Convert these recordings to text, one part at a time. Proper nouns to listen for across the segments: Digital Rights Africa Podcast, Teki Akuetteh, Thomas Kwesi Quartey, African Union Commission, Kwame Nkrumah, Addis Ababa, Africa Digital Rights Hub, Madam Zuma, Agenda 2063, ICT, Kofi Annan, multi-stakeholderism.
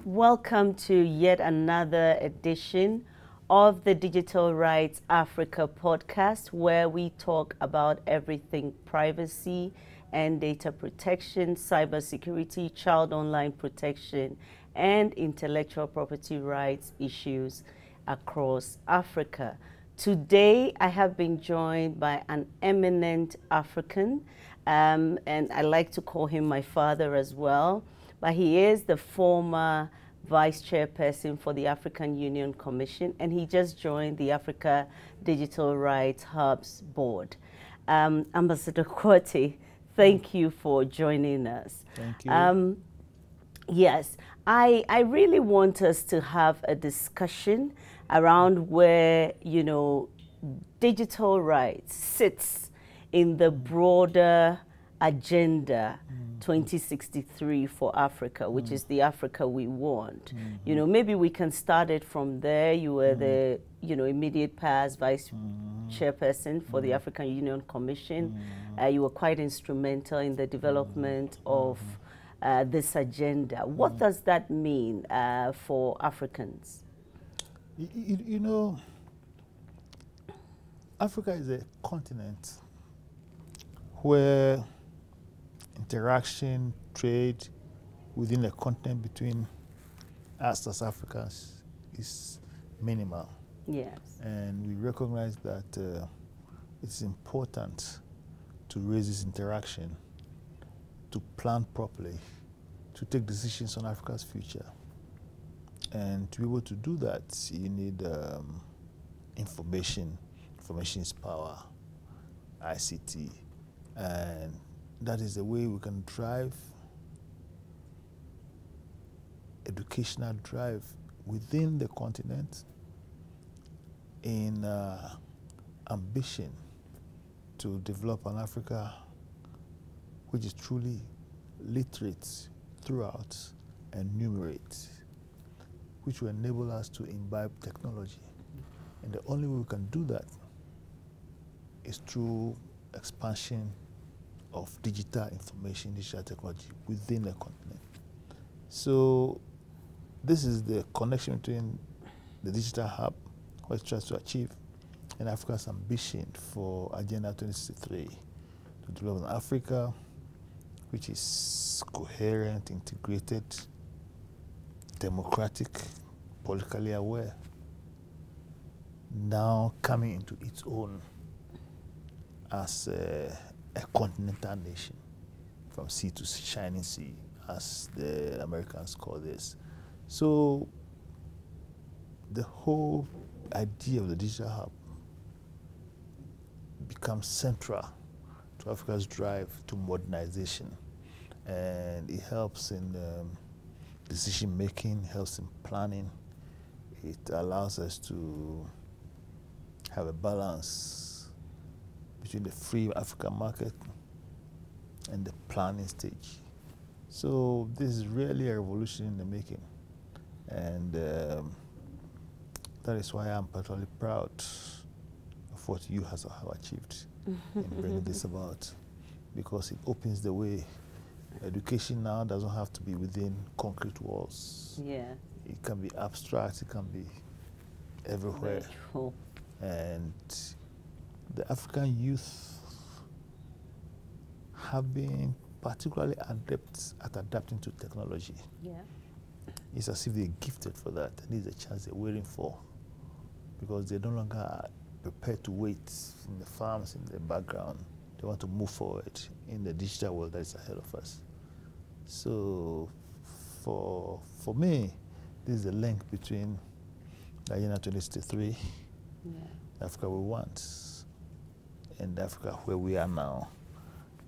everyone. Welcome to yet another edition of the Digital Rights Africa podcast, where we talk about everything privacy and data protection, cybersecurity, child online protection, and intellectual property rights issues across Africa. Today, I have been joined by an eminent African, and I like to call him my father as well, but he is the former vice chairperson for the African Union Commission, and he just joined the Africa Digital Rights Hub's board. Ambassador Quartey, thank you for joining us. Thank you. Yes, I really want us to have a discussion around where, you know, digital rights sits in the broader Agenda 2063 for Africa, which is the Africa we want. You know, maybe we can start it from there. You were the, you know, immediate past vice chairperson for the African Union Commission. You were quite instrumental in the development of this agenda. What does that mean for Africans? You know, Africa is a continent where interaction, trade within the continent between us as Africans is minimal. Yes. And we recognize that it's important to raise this interaction, to plan properly, to take decisions on Africa's future. And to be able to do that, you need information. Information is power, ICT. And that is the way we can drive educational drive within the continent in ambition to develop an Africa which is truly literate throughout and numerate, which will enable us to imbibe technology. And the only way we can do that is through expansion of digital information, digital technology within the continent. So this is the connection between the digital hub, what it tries to achieve, and Africa's ambition for Agenda 2063 to develop an Africa which is coherent, integrated, democratic, politically aware, now coming into its own as a continental nation, from sea to shining sea, as the Americans call this. So the whole idea of the digital hub becomes central to Africa's drive to modernization. And it helps in decision making, helps in planning. It allows us to have a balance between the free African market and the planning stage. So this is really a revolution in the making. And that is why I'm particularly proud of what you have achieved in bringing this about, because it opens the way. Education now doesn't have to be within concrete walls. Yeah. It can be abstract, it can be everywhere. Cool. And the African youth have been particularly adept at adapting to technology. Yeah. It's as if they're gifted for that, and it's a chance they're waiting for, because they no longer are prepared to wait in the farms, in the background. They want to move forward in the digital world that is ahead of us. So for me, this is the link between Agenda 2063, Africa we want, and Africa where we are now.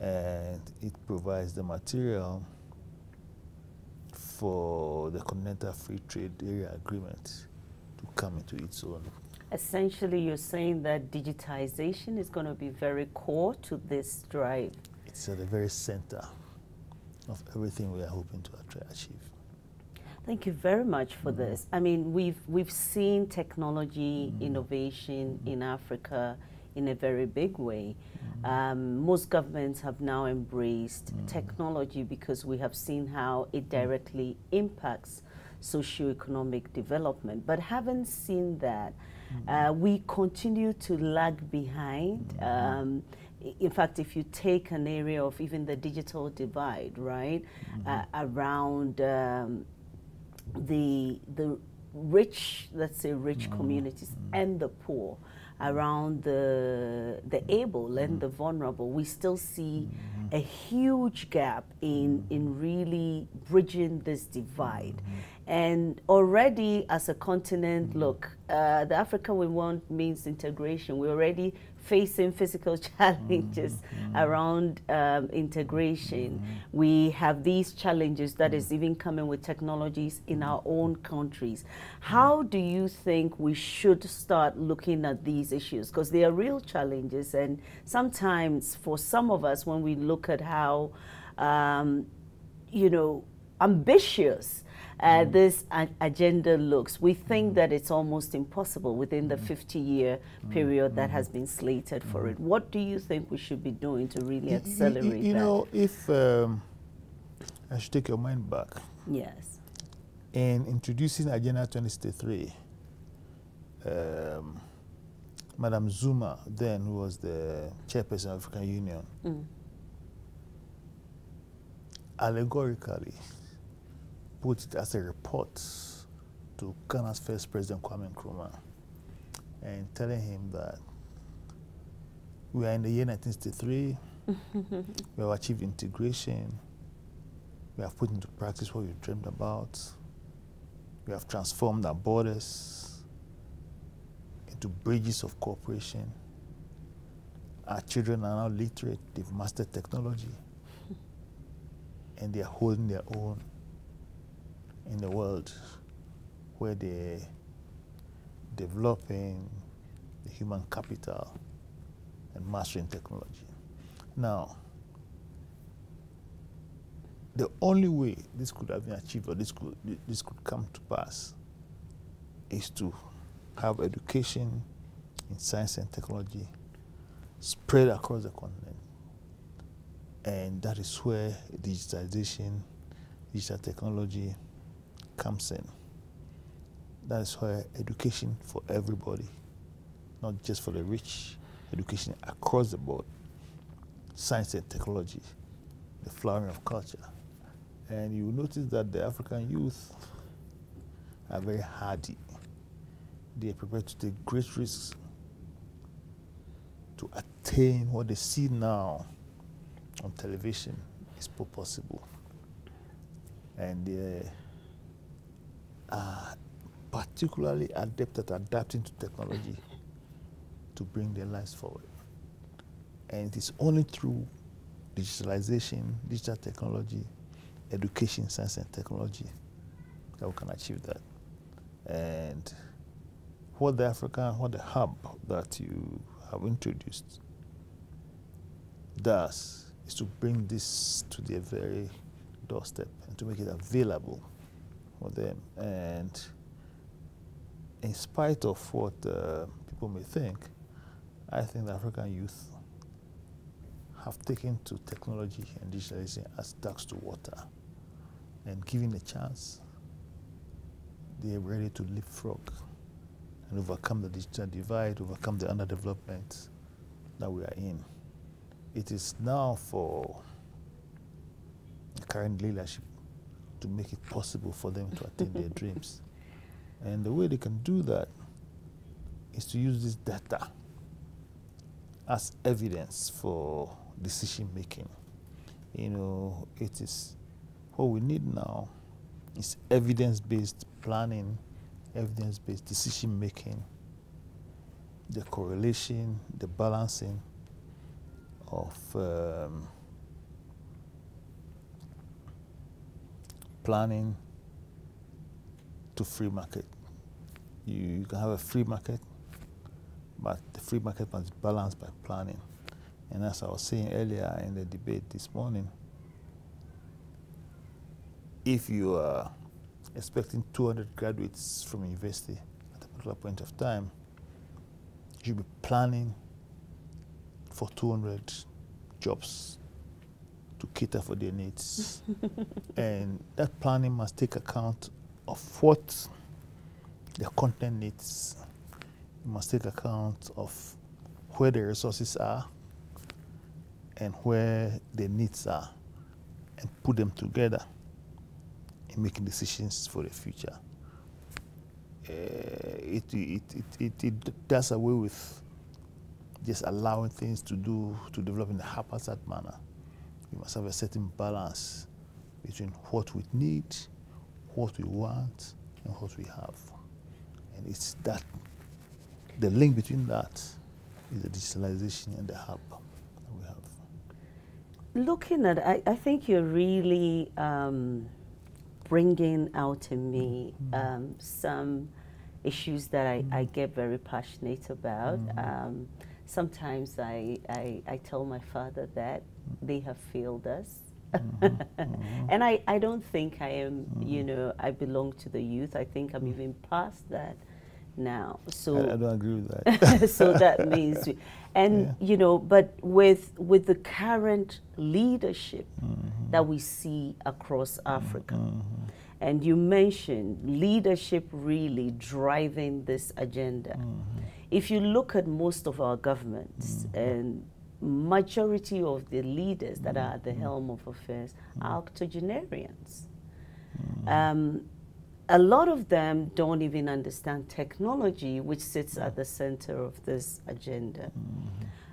And it provides the material for the Continental Free Trade Area Agreement to come into its own. Essentially, you're saying that digitization is going to be very core to this drive. It's at the very center of everything we are hoping to achieve. Thank you very much for this. I mean, we've seen technology innovation in Africa in a very big way. Most governments have now embraced technology because we have seen how it directly impacts socioeconomic development, but haven't seen that. We continue to lag behind. In fact, if you take an area of even the digital divide, right, around the rich, let's say rich communities and the poor, around the able and the vulnerable, we still see a huge gap in really bridging this divide. And already as a continent, look, the Africa we want means integration. We're already facing physical challenges around integration. We have these challenges that is even coming with technologies in our own countries. How do you think we should start looking at these issues? Because they are real challenges, and sometimes for some of us, when we look at how, you know, ambitious this agenda looks, we think that it's almost impossible within the 50-year period that has been slated for it. What do you think we should be doing to really accelerate that? You know, if I should take your mind back. Yes. In introducing Agenda 2063, Madam Zuma, then, who was the chairperson of African Union, allegorically put it as a report to Ghana's first president, Kwame Nkrumah, and telling him that we are in the year 1963, we have achieved integration, we have put into practice what we dreamed about, we have transformed our borders into bridges of cooperation, our children are now literate, they've mastered technology, and they are holding their own in the world where they're developing the human capital and mastering technology. Now, the only way this could have been achieved or this could come to pass is to have education in science and technology spread across the continent. And that is where digitization, digital technology, comes in. That is where education for everybody, not just for the rich, education across the board, science and technology, the flowering of culture. And you notice that the African youth are very hardy. They are prepared to take great risks to attain what they see now on television is possible. And they are particularly adept at adapting to technology to bring their lives forward. And it is only through digitalization, digital technology, education, science and technology that we can achieve that. And what the hub that you have introduced does is to bring this to their very doorstep and to make it available for them. And in spite of what people may think, I think the African youth have taken to technology and digitalization as ducks to water, and given a chance, they are ready to leapfrog and overcome the digital divide, overcome the underdevelopment that we are in. It is now for the current leadership to make it possible for them to attain their dreams. And the way they can do that is to use this data as evidence for decision making. You know, it is what we need now is evidence-based planning, evidence-based decision making, the correlation, the balancing of planning to free market. You can have a free market, but the free market must be balanced by planning. And as I was saying earlier in the debate this morning, if you are expecting 200 graduates from university at a particular point of time, you'll be planning for 200 jobs to cater for their needs. And that planning must take account of what the continent needs. You must take account of where the resources are and where the needs are, and put them together in making decisions for the future. It does away with just allowing things to develop in a haphazard manner. We must have a certain balance between what we need, what we want, and what we have. And it's that, the link between that is the digitalization and the hub that we have. Looking at, I think you're really bringing out in me some issues that I get very passionate about. Sometimes I tell my father that they have failed us. And I don't think I am, you know, I belong to the youth. I think I'm even past that now. So I don't agree with that. So that means, you know, but with the current leadership that we see across Africa, and you mentioned leadership really driving this agenda. If you look at most of our governments and majority of the leaders that are at the helm of affairs are octogenarians. A lot of them don't even understand technology, which sits at the center of this agenda.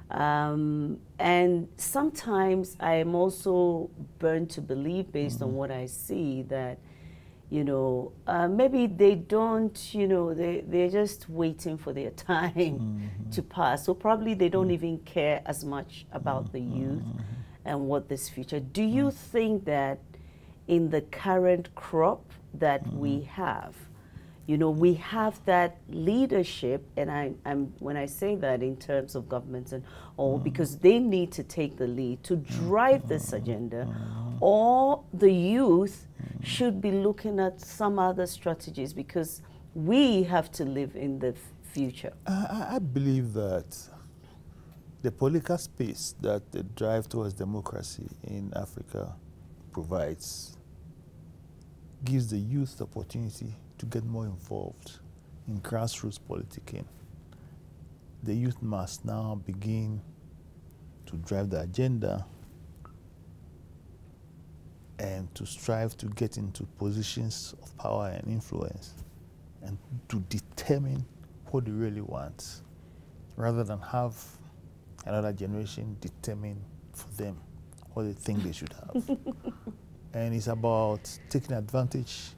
And sometimes I am also burnt to believe, based on what I see, that you know, maybe they don't, you know, they're just waiting for their time to pass. So probably they don't even care as much about the youth and what this future. Do you think that in the current crop that we have, you know, we have that leadership, and I'm when I say that in terms of governments and all, because they need to take the lead to drive this agenda, or the youth should be looking at some other strategies because we have to live in the future? I believe that the political space that the drive towards democracy in Africa provides gives the youth the opportunity to get more involved in grassroots politicking. The youth must now begin to drive the agenda and to strive to get into positions of power and influence and to determine what they really want, rather than have another generation determine for them what they think they should have. And it's about taking advantage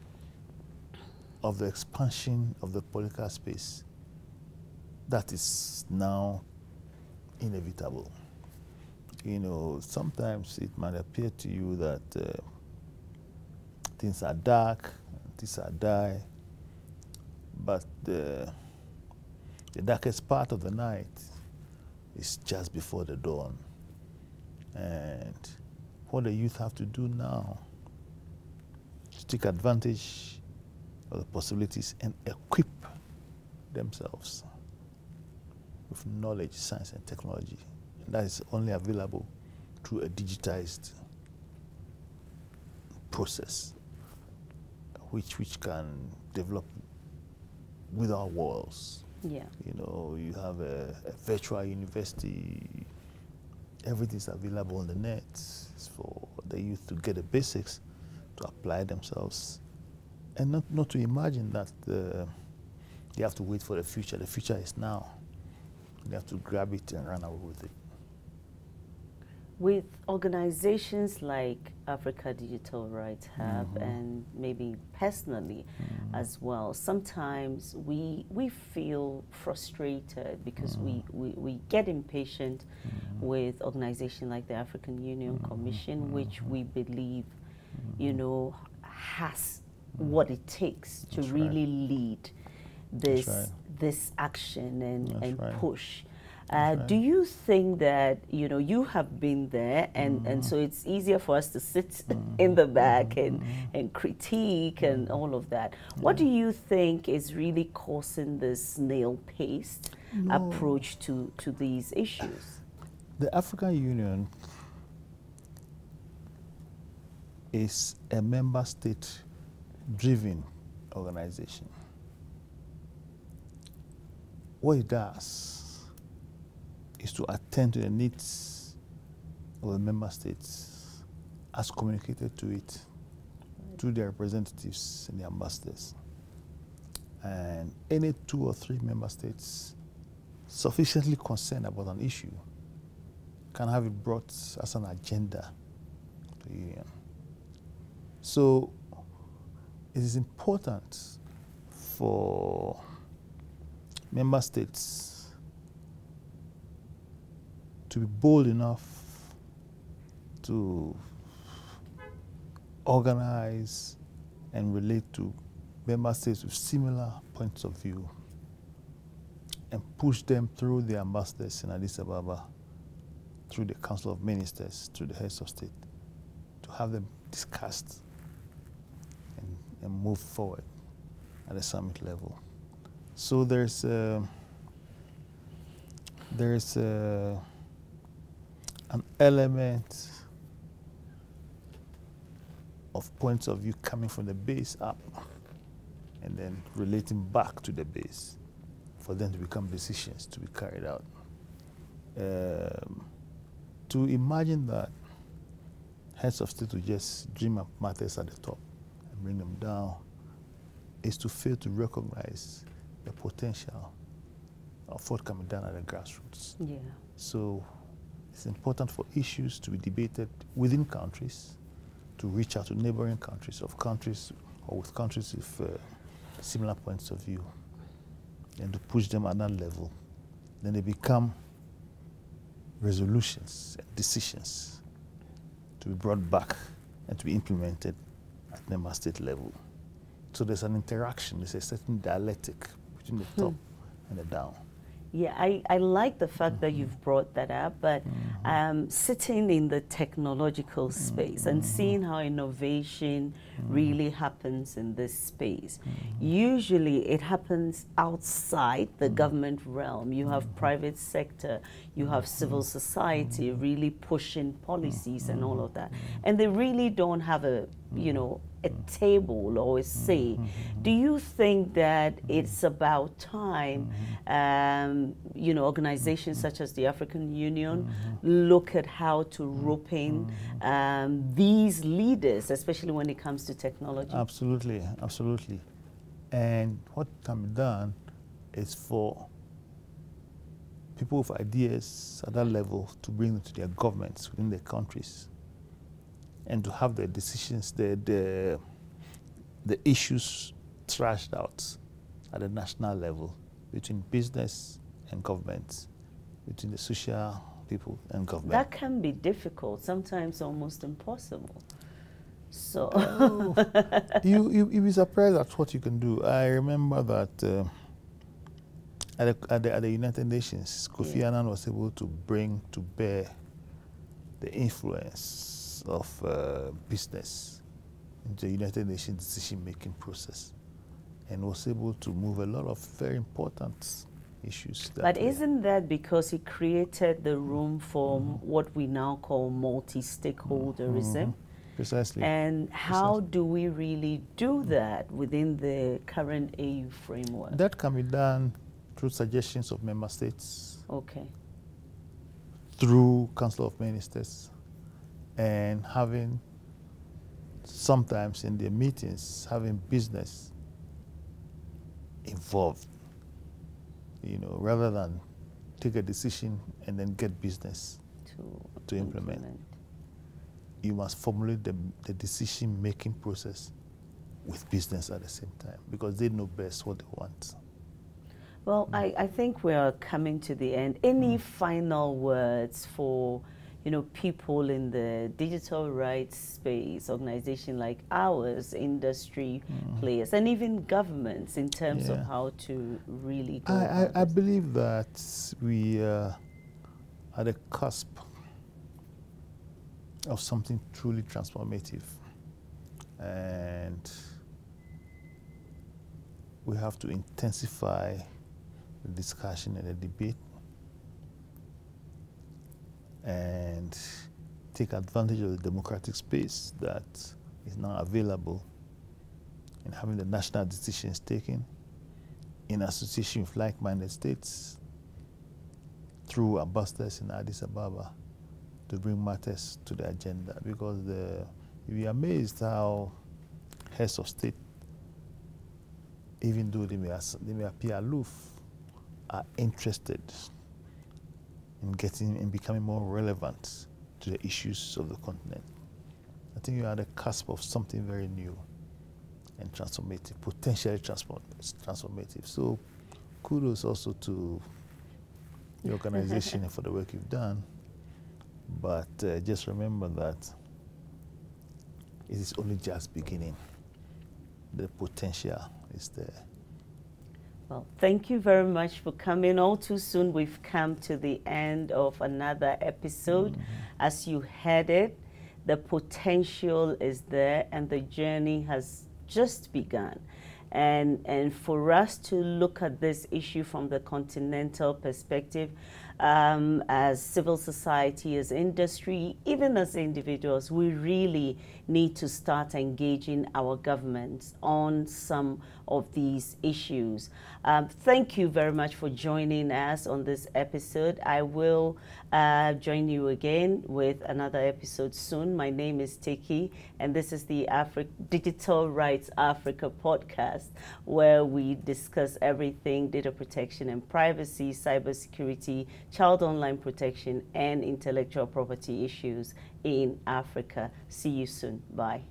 of the expansion of the political space that is now inevitable. You know, sometimes it might appear to you that things are dark, things are dire, but the darkest part of the night is just before the dawn. And what the youth have to do now is take advantage of the possibilities and equip themselves with knowledge, science, and technology. That is only available through a digitized process, which can develop without walls. Yeah. You know, you have a virtual university. Everything's available on the net. It's for the youth to get the basics, to apply themselves, and not to imagine that they have to wait for the future. The future is now. They have to grab it and run away with it. With organizations like Africa Digital Rights Hub and maybe personally as well, sometimes we feel frustrated because we get impatient with organizations like the African Union Commission, which we believe, you know, has what it takes to really lead this, this action and push. Do you think that, you know, you have been there and so it's easier for us to sit in the back and critique and all of that. What do you think is really causing this snail-paced approach to these issues? The African Union is a member state driven organization. What it does is to attend to the needs of the member states as communicated to it through their representatives and their ambassadors. And any 2 or 3 member states sufficiently concerned about an issue can have it brought as an agenda to the Union. So it is important for member states to be bold enough to organize and relate to member states with similar points of view and push them through the ambassadors in Addis Ababa, through the Council of Ministers, through the heads of state, to have them discussed and move forward at the summit level. So there's an element of points of view coming from the base up and then relating back to the base for them to become decisions to be carried out. To imagine that heads of state to just dream up matters at the top and bring them down is to fail to recognize the potential of what can be done at the grassroots. Yeah. So it's important for issues to be debated within countries, to reach out to neighboring countries, of countries or with countries with similar points of view, and to push them at that level. Then they become resolutions and decisions to be brought back and to be implemented at the member state level. So there's an interaction, there's a certain dialectic between the top and the down. Yeah, I like the fact that you've brought that up, but sitting in the technological space and seeing how innovation really happens in this space. Usually it happens outside the government realm. You have private sector, you have civil society really pushing policies and all of that. And they really don't have a, you know, a table or a say. Do you think that it's about time, you know, organizations such as the African Union look at how to rope in these leaders, especially when it comes to technology? Absolutely, absolutely. And what can be done is for people with ideas at that level to bring them to their governments within their countries, and to have the decisions, the issues thrashed out at the national level between business and government, between the social people and government. That can be difficult, sometimes almost impossible. So you'll be surprised at what you can do. I remember that at the United Nations, Kofi Annan was able to bring to bear the influence of business in the United Nations decision-making process, and was able to move a lot of very important issues. But isn't that because he created the room for what we now call multi-stakeholderism? Precisely. And how do we really do that within the current AU framework? That can be done through suggestions of member states. Okay. Through Council of Ministers. And having, sometimes in their meetings, having business involved, you know, rather than take a decision and then get business to implement. You must formulate the decision-making process with business at the same time, because they know best what they want. Well, I think we are coming to the end. Any final words for, you know, people in the digital rights space, organization like ours, industry players, and even governments in terms of how to really go? I believe that we are at the cusp of something truly transformative, and we have to intensify the discussion and the debate and take advantage of the democratic space that is now available in having the national decisions taken in association with like-minded states through ambassadors in Addis Ababa to bring matters to the agenda. Because you'll be amazed how heads of state, even though they may appear aloof, are interested in getting and becoming more relevant to the issues of the continent. I think you are at the cusp of something very new and transformative, potentially transformative. So kudos also to the organization for the work you've done. But just remember that it is only just beginning. The potential is there. Well, thank you very much for coming. All too soon, we've come to the end of another episode. Mm-hmm. As you heard it, the potential is there and the journey has just begun. And for us to look at this issue from the continental perspective, as civil society, as industry, even as individuals, we really need to start engaging our governments on some of these issues. Thank you very much for joining us on this episode. I will join you again with another episode soon. My name is Teki, and this is the Digital Rights Africa podcast, where we discuss everything data protection and privacy, cybersecurity, child online protection, and intellectual property issues in Africa. See you soon. Bye.